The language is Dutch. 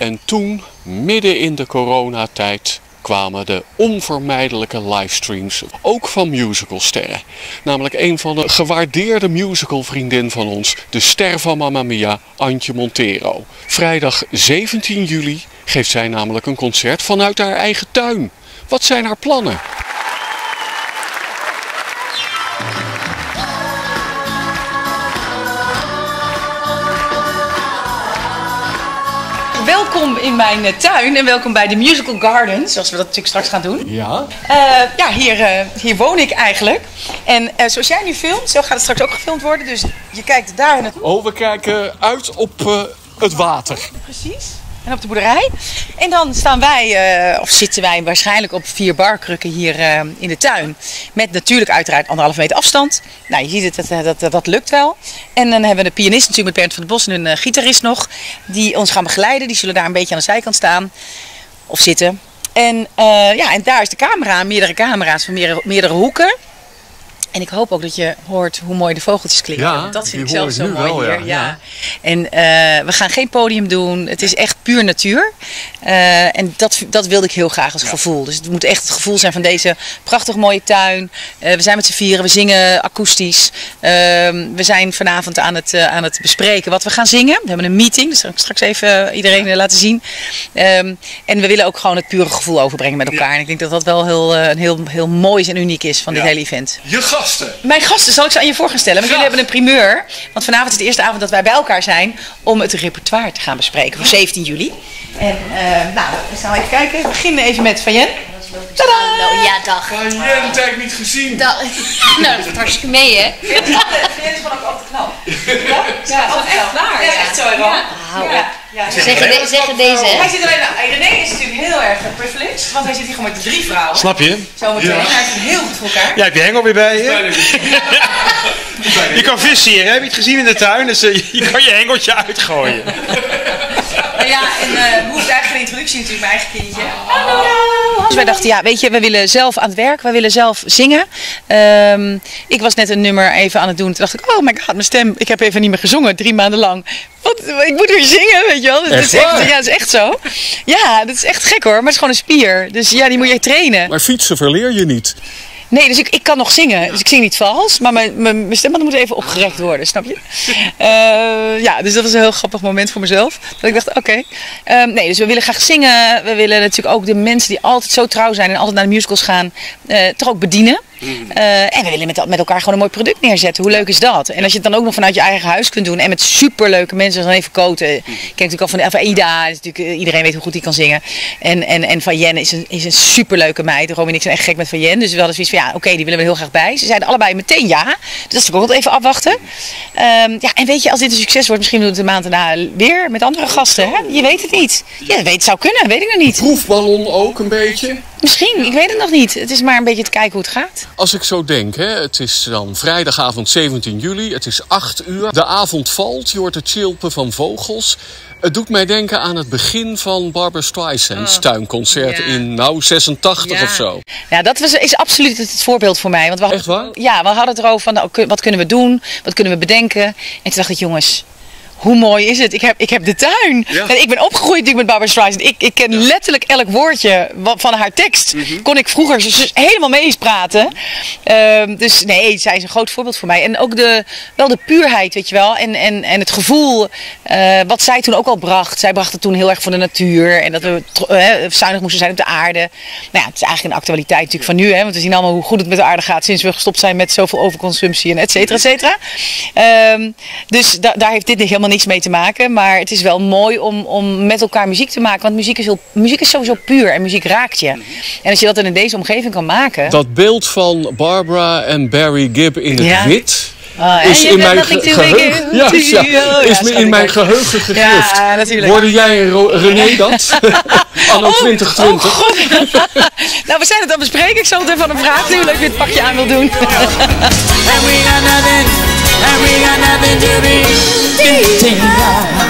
En toen, midden in de coronatijd, kwamen de onvermijdelijke livestreams, ook van musicalsterren. Namelijk een van de gewaardeerde musicalvriendin van ons, de ster van Mamma Mia, Antje Monteiro. Vrijdag 17 juli geeft zij namelijk een concert vanuit haar eigen tuin. Wat zijn haar plannen? Welkom in mijn tuin en welkom bij de Musical Garden, zoals we dat natuurlijk straks gaan doen. Ja. Hier woon ik eigenlijk. En zoals jij nu filmt, zo gaat het straks ook gefilmd worden. Dus je kijkt daar naartoe. Oh, we kijken uit op het water. Precies. En op de boerderij. En dan staan wij, of zitten wij waarschijnlijk op 4 barkrukken hier in de tuin. Met natuurlijk uiteraard 1,5 meter afstand. Nou, je ziet het, dat lukt wel. En dan hebben we de pianist natuurlijk met Bernd van den Bosch en een gitarist nog. Die ons gaan begeleiden. Die zullen daar een beetje aan de zijkant staan. Of zitten. En, en daar is de camera. Meerdere camera's van meerdere hoeken. En ik hoop ook dat je hoort hoe mooi de vogeltjes klinken. Ja, want dat vind ik zelf zo mooi wel, hier. Ja. En we gaan geen podium doen. Het is echt puur natuur. En dat wilde ik heel graag als gevoel. Dus het moet echt het gevoel zijn van deze prachtig mooie tuin. We zijn met z'n vieren. We zingen akoestisch. We zijn vanavond aan het bespreken wat we gaan zingen. We hebben een meeting. Dat zal ik straks even iedereen laten zien. En we willen ook gewoon het pure gevoel overbrengen met elkaar. En ik denk dat dat wel heel moois en uniek is van dit hele event. Gasten. Mijn gasten, zal ik ze aan je voor gaan stellen? Want jullie hebben een primeur. Want vanavond is de eerste avond dat wij bij elkaar zijn om het repertoire te gaan bespreken. Voor 17 juli. En we gaan even kijken. We beginnen even met Vajèn. Tada! Hallo, ja, dag. Vajèn, een tijd niet gezien. Nou, dat gaat hartstikke mee, hè? Vajèn is gewoon ook altijd knap. Ja, dat is echt waar. Ja, echt zo, Zeggen deze, hè? René is natuurlijk heel erg privileged, want hij zit hier gewoon met 3 vrouwen. Snap je? Zometeen. Hij heeft het heel goed voor elkaar. Ja, heb je hengel weer bij je? Je kan vissen hier, hè? Heb je het gezien in de tuin? Dus je kan je hengeltje uitgooien. Hoe is eigenlijk de introductie natuurlijk, mijn eigen kindje? Hallo! Dus wij dachten, ja, weet je, we willen zelf aan het werk, we willen zelf zingen. Ik was net een nummer even aan het doen, toen dacht ik, oh my god, mijn stem, ik heb even niet meer gezongen, 3 maanden lang. Wat, ik moet weer zingen, weet je wel. Dat is echt, dat is echt zo. Ja, dat is echt gek hoor, maar het is gewoon een spier. Dus ja, die moet je trainen. Maar fietsen verleer je niet. Nee, dus ik kan nog zingen. Dus ik zing niet vals, maar mijn stembanden moeten even opgerekt worden, snap je? Dus dat was een heel grappig moment voor mezelf. Dat ik dacht, dus we willen graag zingen. We willen natuurlijk ook de mensen die altijd zo trouw zijn en altijd naar de musicals gaan, toch ook bedienen. En we willen met elkaar gewoon een mooi product neerzetten. Hoe leuk is dat? En als je het dan ook nog vanuit je eigen huis kunt doen en met superleuke mensen zoals René van Kooten. Ik ken natuurlijk al van Ida, iedereen weet hoe goed die kan zingen. En Vajèn is een superleuke meid. Romy en ik zijn echt gek met Vajèn. Dus we hadden zoiets van, die willen we heel graag bij. Ze zeiden allebei meteen ja. Dus dat is natuurlijk ook even afwachten. En weet je, als dit een succes wordt, misschien doen we het de maand daarna weer met andere gasten. Hè? Je weet het niet. Ja, het zou kunnen, weet ik nog niet. Proefballon ook een beetje? Misschien, ik weet het nog niet. Het is maar een beetje te kijken hoe het gaat. Als ik zo denk, hè, het is dan vrijdagavond 17 juli, het is 8 uur. De avond valt, je hoort het chilpen van vogels. Het doet mij denken aan het begin van Barbra Streisand's tuinconcert in 86 of zo. Ja, dat is absoluut het voorbeeld voor mij. Want echt waar? Ja, we hadden het erover van, nou, wat kunnen we doen? Wat kunnen we bedenken? En toen dacht ik, jongens, hoe mooi is het? Ik heb de tuin. Ja. Ik ben opgegroeid met Barbra Streisand. Ik ken letterlijk elk woordje van haar tekst. Kon ik vroeger dus helemaal meespraten. Zij is een groot voorbeeld voor mij. En ook de puurheid, weet je wel. En het gevoel wat zij toen ook al bracht. Zij bracht het toen heel erg van de natuur. En dat we zuinig moesten zijn op de aarde. Nou ja, het is eigenlijk een actualiteit natuurlijk van nu. Hè, want we zien allemaal hoe goed het met de aarde gaat sinds we gestopt zijn met zoveel overconsumptie en et cetera, et cetera. Daar heeft dit niet helemaal niks mee te maken, maar het is wel mooi om met elkaar muziek te maken, want muziek is sowieso puur en muziek raakt je. En als je dat in deze omgeving kan maken. Dat beeld van Barbra en Barry Gibb in het wit is in mijn geheugen. Is in mijn geheugen gegrift. Ja, natuurlijk. Hoorde jij René dat? Anno 2020. Oh god. Nou, we zijn het aan bespreken. Ik zal het even aan hem vragen hoe leuk dit pakje aan wil doen. And we got nothing to be.